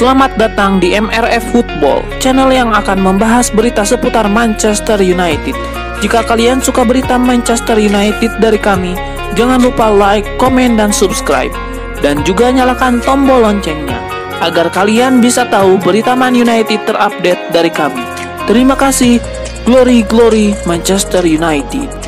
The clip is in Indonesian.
Selamat datang di MRF Football, channel yang akan membahas berita seputar Manchester United. Jika kalian suka berita Manchester United dari kami, jangan lupa like, komen, dan subscribe. Dan juga nyalakan tombol loncengnya, agar kalian bisa tahu berita Man United terupdate dari kami. Terima kasih, Glory Glory Manchester United.